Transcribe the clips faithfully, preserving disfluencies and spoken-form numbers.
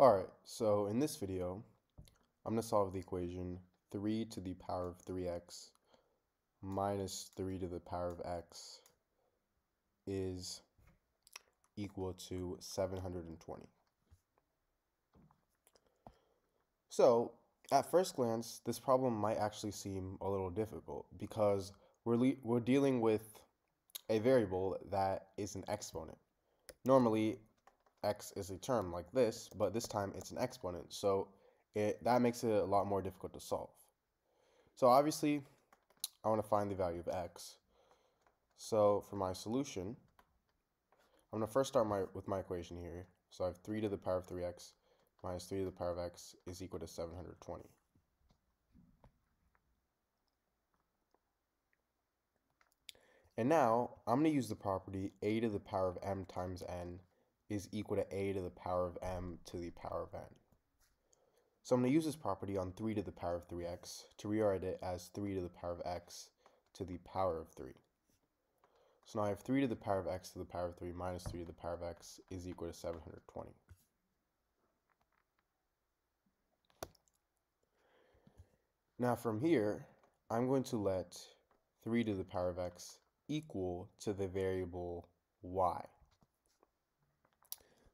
Alright, so in this video, I'm going to solve the equation three to the power of three x minus three to the power of x is equal to seven hundred twenty. So, at first glance, this problem might actually seem a little difficult because we're, le we're dealing with a variable that is an exponent. Normally, x is a term like this, but this time it's an exponent, so it that makes it a lot more difficult to solve. So obviously I want to find the value of x. So for my solution, I'm going to first start my with my equation here. So I have three to the power of three x minus three to the power of x is equal to seven hundred twenty. And now I'm going to use the property a to the power of m times n is equal to a to the power of m to the power of n. So I'm going to use this property on three to the power of three x to rewrite it as three to the power of x to the power of three. So now I have three to the power of x to the power of three minus three to the power of x is equal to seven hundred twenty. Now from here, I'm going to let three to the power of x equal to the variable y.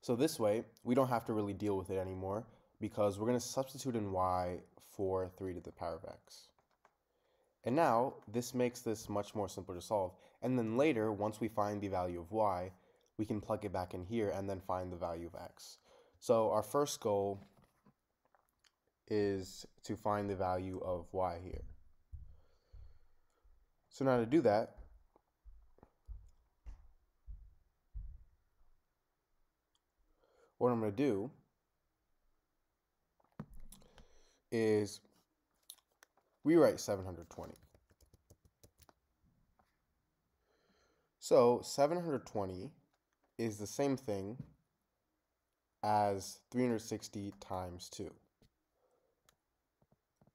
So this way, we don't have to really deal with it anymore because we're going to substitute in y for three to the power of x. And now, this makes this much more simpler to solve. And then later, once we find the value of y, we can plug it back in here and then find the value of x. So our first goal is to find the value of y here. So now to do that, what I'm going to do is rewrite seven hundred twenty. So seven hundred twenty is the same thing as three hundred sixty times two.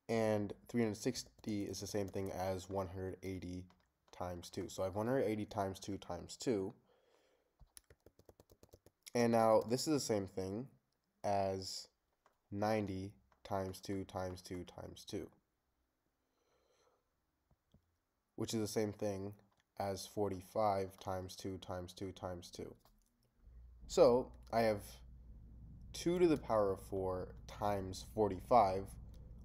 And three hundred sixty is the same thing as one hundred eighty times two. So I have one hundred eighty times two times two. And now this is the same thing as ninety times two times two times two, which is the same thing as forty-five times two times two times two. So I have two to the power of four times forty-five,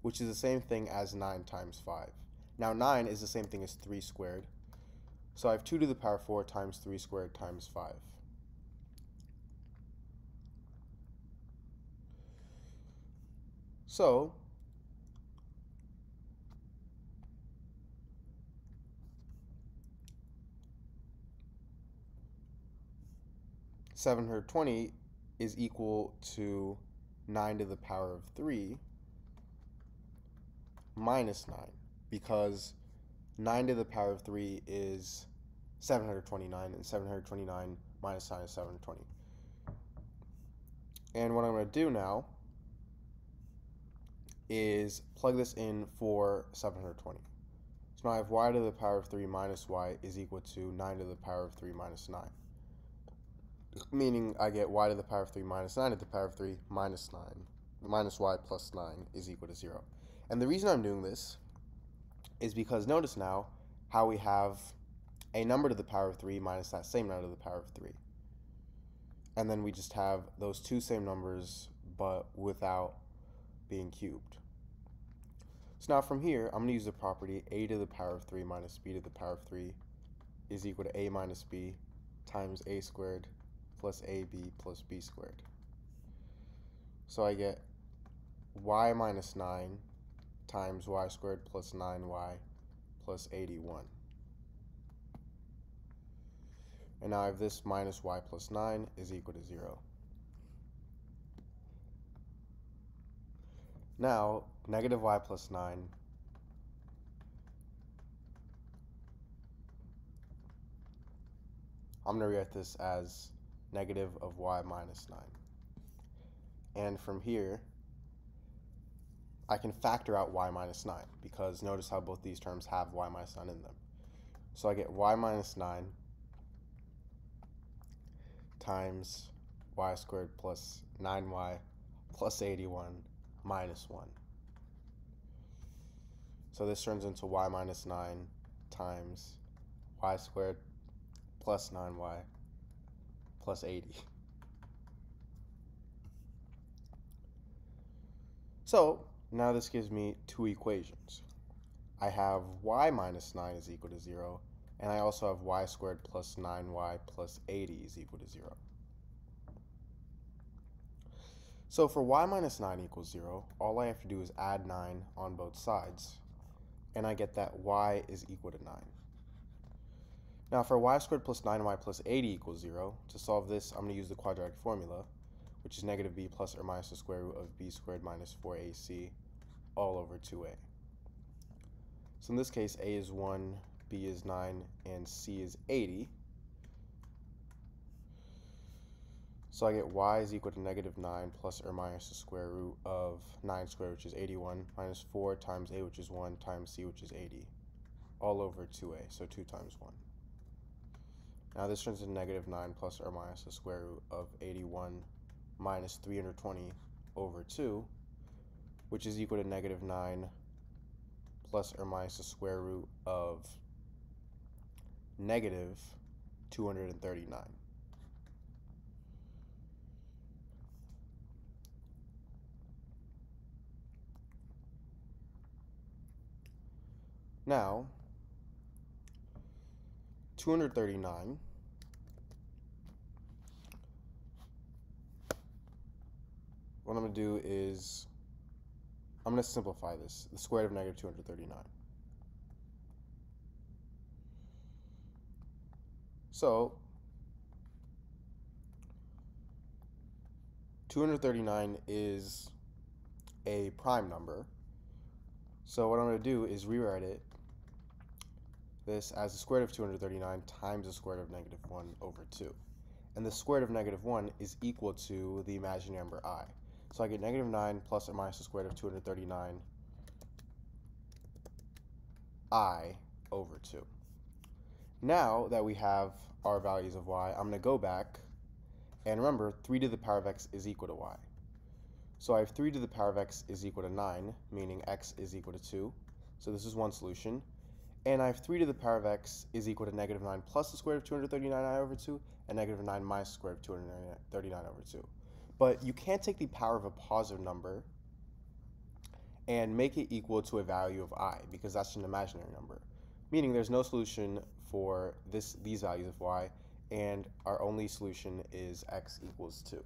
which is the same thing as nine times five. Now nine is the same thing as three squared. So I have two to the power of four times three squared times five. So, seven hundred twenty is equal to nine to the power of three minus nine, because nine to the power of three is seven hundred twenty-nine, and seven hundred twenty-nine minus nine is seven hundred twenty. And what I'm going to do now is plug this in for seven hundred twenty. So now I have y to the power of three minus y is equal to nine to the power of three minus nine. Meaning I get y to the power of three minus nine to the power of three minus nine, minus y plus nine is equal to zero. And the reason I'm doing this is because notice now how we have a number to the power of three minus that same number to the power of three. And then we just have those two same numbers but without being cubed. So now from here, I'm going to use the property a to the power of three minus b to the power of three is equal to a minus b times a squared plus ab plus b squared. So I get y minus nine times y squared plus nine y plus eighty-one. And now I have this minus y plus nine is equal to zero. Now, negative y plus nine I'm going to rewrite this as negative of y minus nine. And from here, I can factor out y minus nine, because notice how both these terms have y minus nine in them. So I get y minus nine times y squared plus nine y plus eighty-one minus one. So this turns into y minus nine times y squared plus nine y plus eighty. So now this gives me two equations. I have y minus nine is equal to zero, and I also have y squared plus nine y plus eighty is equal to zero. So for y minus nine equals zero, all I have to do is add nine on both sides, and I get that y is equal to nine. Now for y squared plus nine y plus eighty equals zero, to solve this I'm going to use the quadratic formula, which is negative b plus or minus the square root of b squared minus four a c all over two a. So in this case, a is one, b is nine, and c is eighty. So I get y is equal to negative nine plus or minus the square root of nine squared, which is eighty-one, minus four times a, which is one, times c, which is eighty, all over two a, so two times one. Now this turns into negative nine plus or minus the square root of eighty-one minus three hundred twenty over two, which is equal to negative nine plus or minus the square root of negative two hundred thirty-nine. Now, two hundred thirty-nine what I'm going to do is I'm going to simplify this, the square root of negative two hundred thirty-nine. So two hundred thirty-nine is a prime number, so what I'm going to do is rewrite it this as the square root of two hundred thirty-nine times the square root of negative one over two. And the square root of negative one is equal to the imaginary number I. So I get negative nine plus or minus the square root of two hundred thirty-nine I over two. Now that we have our values of y, I'm going to go back and remember three to the power of x is equal to y. So I have three to the power of x is equal to nine, meaning x is equal to two. So this is one solution. And I have three to the power of x is equal to negative nine plus the square root of two hundred thirty-nine i over two, and negative nine minus the square root of two hundred thirty-nine over two. But you can't take the power of a positive number and make it equal to a value of I, because that's an imaginary number. Meaning there's no solution for this, these values of y, and our only solution is x equals two.